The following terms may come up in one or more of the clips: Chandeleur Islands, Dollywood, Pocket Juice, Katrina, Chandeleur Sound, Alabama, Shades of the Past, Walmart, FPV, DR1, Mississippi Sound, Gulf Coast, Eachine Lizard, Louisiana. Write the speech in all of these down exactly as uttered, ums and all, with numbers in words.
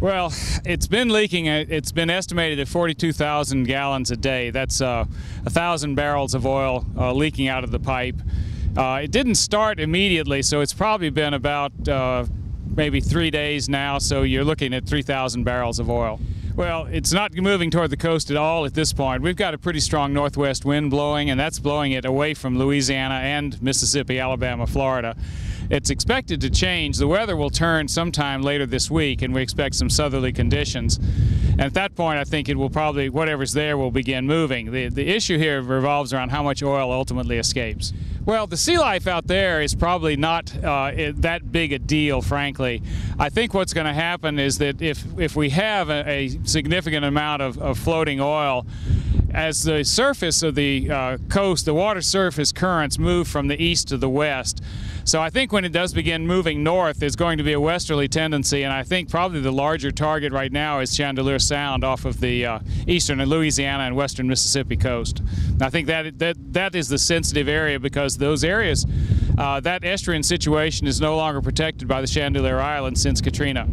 Well, it's been leaking. It's been estimated at forty-two thousand gallons a day. That's uh, one thousand barrels of oil uh, leaking out of the pipe. Uh, it didn't start immediately, so it's probably been about uh, maybe three days now, so you're looking at three thousand barrels of oil. Well, it's not moving toward the coast at all at this point. We've got a pretty strong northwest wind blowing, and that's blowing it away from Louisiana and Mississippi, Alabama, Florida. It's expected to change. The weather will turn sometime later this week, and we expect some southerly conditions. And at that point, I think it will probably, whatever's there will begin moving. The, the issue here revolves around how much oil ultimately escapes. Well, the sea life out there is probably not uh, that big a deal, frankly. I think what's going to happen is that if, if we have a, a significant amount of, of floating oil, as the surface of the uh, coast, the water surface currents move from the east to the west. So I think when it does begin moving north, there's going to be a westerly tendency, and I think probably the larger target right now is Chandeleur Sound off of the uh, eastern Louisiana and western Mississippi coast. And I think that, that that is the sensitive area, because those areas, uh, that estuarine situation is no longer protected by the Chandeleur Islands since Katrina.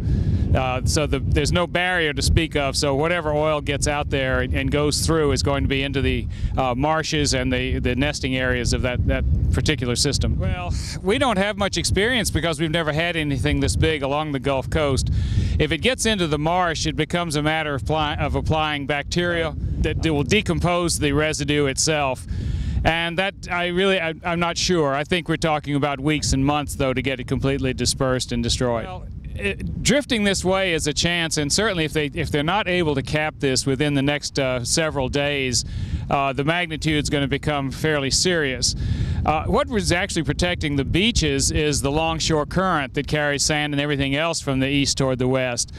Uh, so the, there's no barrier to speak of, so whatever oil gets out there and, and goes through is going to be into the uh, marshes and the, the nesting areas of that, that particular system. Well, we don't have much experience because we've never had anything this big along the Gulf Coast. If it gets into the marsh, it becomes a matter of, apply, of applying bacteria that will decompose the residue itself. And that, I really, I, I'm not sure. I think we're talking about weeks and months, though, to get it completely dispersed and destroyed. Well, It, drifting this way is a chance, and certainly if, they, if they're not able to cap this within the next uh, several days, uh, the magnitude is going to become fairly serious. Uh, what was actually protecting the beaches is the longshore current that carries sand and everything else from the east toward the west.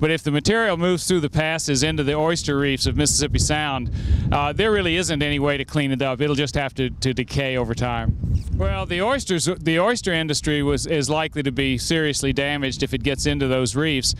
But if the material moves through the passes into the oyster reefs of Mississippi Sound, uh, there really isn't any way to clean it up. It'll just have to, to decay over time. Well, the oysters, the oyster industry was, is likely to be seriously damaged if it gets into those reefs.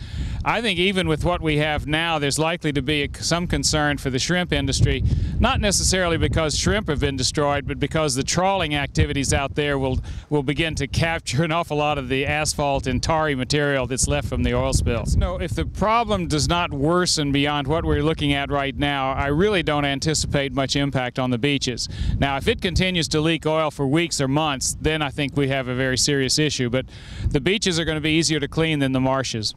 I think even with what we have now, there's likely to be a, some concern for the shrimp industry, not necessarily because shrimp have been destroyed, but because the trawling activities out there will, will begin to capture an awful lot of the asphalt and tarry material that's left from the oil spills. No, if the problem does not worsen beyond what we're looking at right now, I really don't anticipate much impact on the beaches. Now, if it continues to leak oil for weeks or months, then I think we have a very serious issue, but the beaches are going to be easier to clean than the marshes.